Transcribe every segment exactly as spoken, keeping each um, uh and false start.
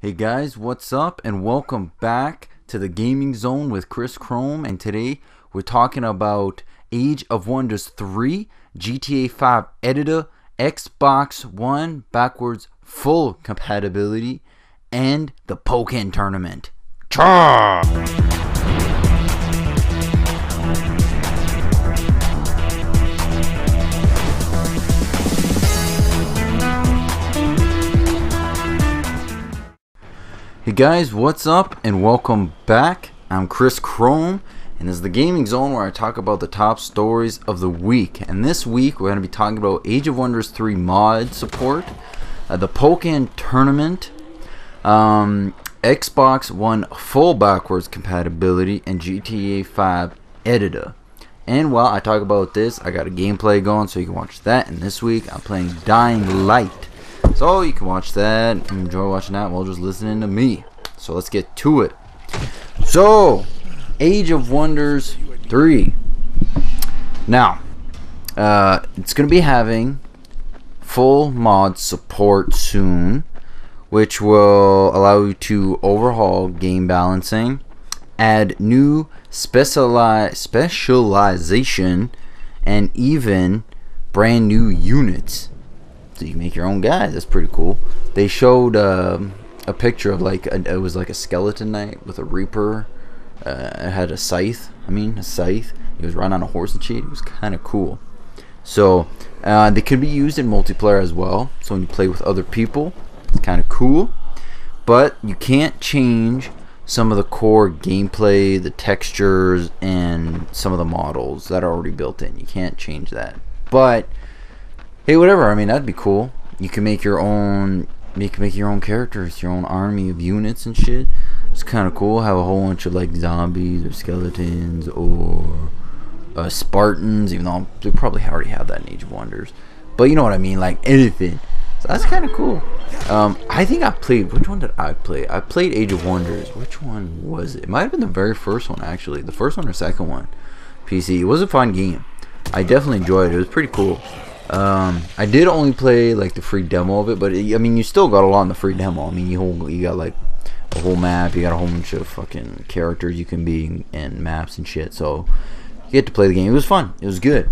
Hey guys, what's up, and welcome back to the Gaming Zone with Chris Chrome. And today we're talking about Age of Wonders three, G T A five editor, Xbox One backwards full compatibility, and the Pokken Tournament. Cha! Hey guys, what's up, and welcome back. I'm Chris Chrome, and this is the Gaming Zone where I talk about the top stories of the week. And this week we're going to be talking about Age of Wonders three mod support, uh, the Pokken Tournament, um, Xbox One full backwards compatibility, and G T A five editor. And while I talk about this, I got a gameplay going so you can watch that. And this week I'm playing Dying Light. So you can watch that, enjoy watching that while just listening to me. So let's get to it. So, Age of Wonders three. Now, uh, it's going to be having full mod support soon, which will allow you to overhaul game balancing, add new speciali specialization, and even brand new units. So you make your own guys. That's pretty cool. They showed uh, a picture of like a, it was like a skeleton knight with a reaper. Uh, it had a scythe. I mean a scythe. He was riding on a horse and shit. It was kind of cool. So uh, they could be used in multiplayer as well. So when you play with other people, it's kind of cool. But you can't change some of the core gameplay, the textures, and some of the models that are already built in. You can't change that. But hey, whatever, I mean, that'd be cool. You can make your own, you can make your own characters, your own army of units and shit. It's kind of cool. Have a whole bunch of like zombies or skeletons or uh, Spartans, even though they probably already have that in Age of Wonders. But you know what I mean, like anything. So that's kind of cool. Um, I think I played, which one did I play? I played Age of Wonders. Which one was it? It might have been the very first one, actually. The first one or second one. P C. It was a fun game. I definitely enjoyed it. It was pretty cool. Um, I did only play like the free demo of it, but it, I mean, you still got a lot in the free demo. I mean, you whole, you got like a whole map, you got a whole bunch of fucking characters you can be and maps and shit. So you get to play the game. It was fun. It was good.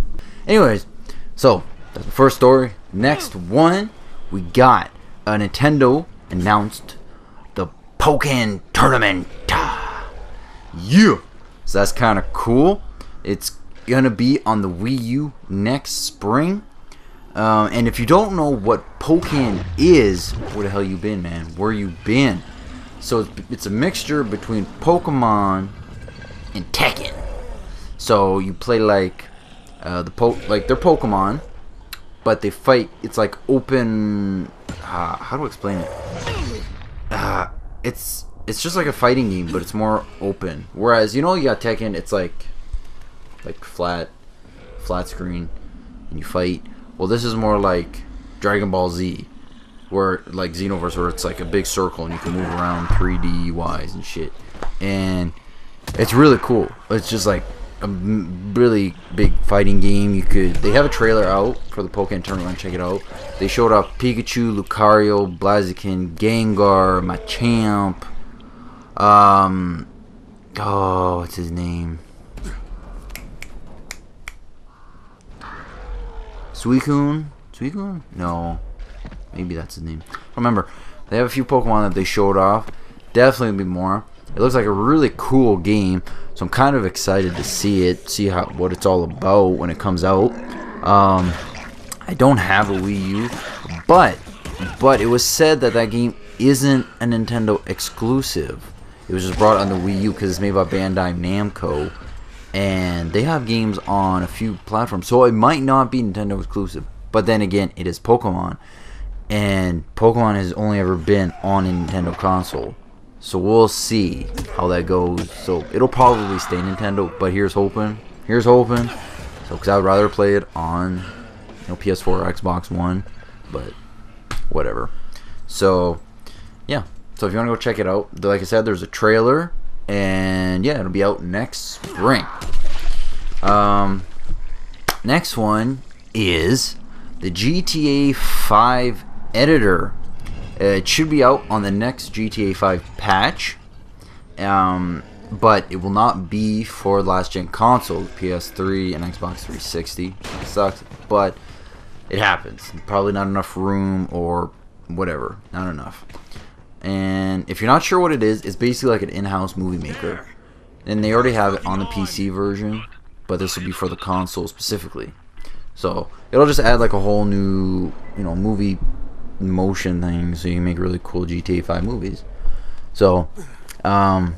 Anyways, so that's the first story. Next one, we got uh, Nintendo announced the Pokken Tournament. Yeah, so that's kind of cool. It's gonna be on the Wii U next spring. Um, and if you don't know what Pokken is, where the hell you been, man? Where you been? So it's, it's a mixture between Pokemon and Tekken. So you play like uh, the po like they're Pokemon, but they fight. It's like open. Uh, how do I explain it? Uh, it's it's just like a fighting game, but it's more open. Whereas you know you got Tekken, it's like like flat, flat screen, and you fight. Well, this is more like Dragon Ball Z, where like Xenoverse, where it's like a big circle and you can move around three D-wise and shit. And it's really cool. It's just like a really big fighting game. You could they have a trailer out for the Pokken Tournament. Check it out. They showed off Pikachu, Lucario, Blaziken, Gengar, Machamp. Um, oh, what's his name? Suicune? Suicune? No. Maybe that's his name. Remember, they have a few Pokemon that they showed off. Definitely be more. It looks like a really cool game, so I'm kind of excited to see it, see how what it's all about when it comes out. Um, I don't have a Wii U, but but it was said that that game isn't a Nintendo exclusive. It was just brought on the Wii U because it's made by Bandai Namco. And they have games on a few platforms, so it might not be Nintendo exclusive. But then again, it is Pokemon, and Pokemon has only ever been on a Nintendo console. So we'll see how that goes. So it'll probably stay Nintendo, but here's hoping. Here's hoping. So because I'd rather play it on, you know, P S four or Xbox One, but whatever. So yeah. So if you want to go check it out, like I said, there's a trailer. And yeah, it'll be out next spring. Um, next one is the G T A five editor. It should be out on the next G T A five patch, um, but it will not be for last-gen consoles, P S three and Xbox three sixty. That sucks, but it happens. Probably not enough room or whatever. Not enough. And if you're not sure what it is, it's basically like an in-house movie maker. And they already have it on the P C version, but this will be for the console specifically. So it'll just add like a whole new, you know, movie motion thing, so you can make really cool G T A five movies. So, um,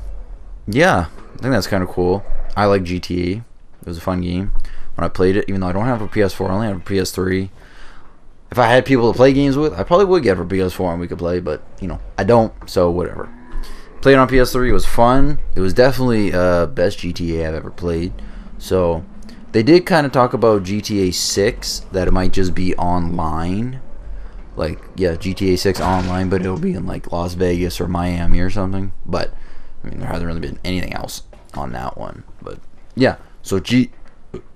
yeah, I think that's kind of cool. I like G T A. It was a fun game when I played it, even though I don't have a P S four. I only have a P S three. If I had people to play games with, I probably would get a P S four and we could play, but, you know, I don't, so whatever. Played on P S three, it was fun. It was definitely uh, best G T A I've ever played. So, they did kind of talk about G T A six, that it might just be online. Like, yeah, G T A six online, but it'll be in, like, Las Vegas or Miami or something. But, I mean, there hasn't really been anything else on that one. But, yeah, so G...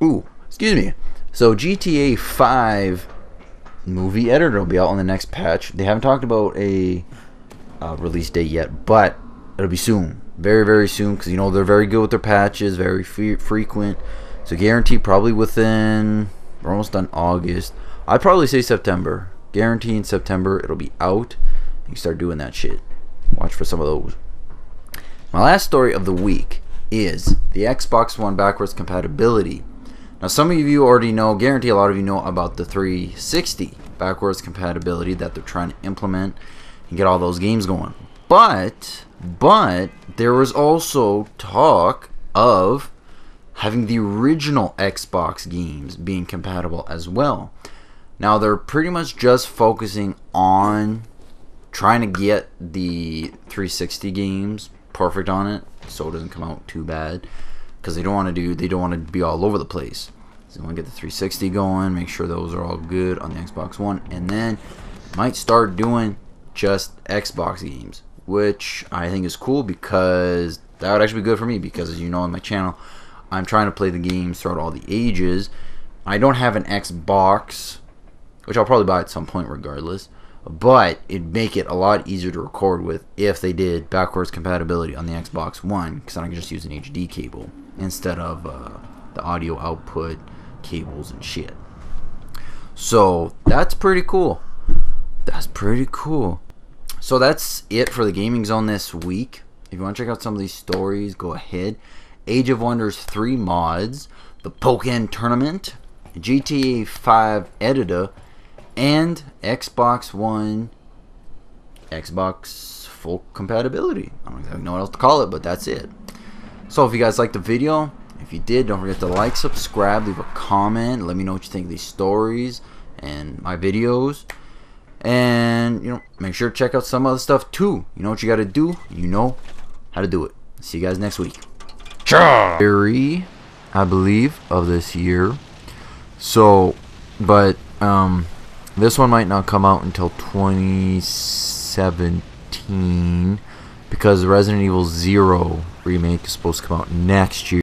Ooh, excuse me. So, G T A five... movie editor will be out on the next patch. They haven't talked about a uh, release date yet, but it'll be soon, very very soon, because you know they're very good with their patches, very fe frequent. So guaranteed, probably within, we're almost done August. I'd probably say September. Guarantee in September it'll be out. You start doing that shit. Watch for some of those. My last story of the week is the Xbox One backwards compatibility. Now, some of you already know, guarantee a lot of you know about the three sixty backwards compatibility that they're trying to implement and get all those games going. But, but, there was also talk of having the original Xbox games being compatible as well. Now, they're pretty much just focusing on trying to get the three sixty games perfect on it, so it doesn't come out too bad. Because they don't want to do, they don't want to be all over the place. So they want to get the three sixty going, make sure those are all good on the Xbox One, and then might start doing just Xbox games, which I think is cool because that would actually be good for me. Because as you know on my channel, I'm trying to play the games throughout all the ages. I don't have an Xbox, which I'll probably buy at some point regardless. But it'd make it a lot easier to record with if they did backwards compatibility on the Xbox One, because I can just use an H D cable instead of uh, the audio output cables and shit. So that's pretty cool. That's pretty cool. So that's it for the Gaming Zone this week. If you want to check out some of these stories, go ahead. Age of Wonders three mods, the Pokken Tournament, G T A five editor, and Xbox One, Xbox full compatibility. I don't exactly know what else to call it, but that's it. So if you guys liked the video, if you did, don't forget to like, subscribe, leave a comment, let me know what you think of these stories and my videos. And, you know, make sure to check out some other stuff too. You know what you got to do, you know how to do it. See you guys next week. Three, I believe, of this year. So, but, um... this one might not come out until twenty seventeen because Resident Evil zero remake is supposed to come out next year.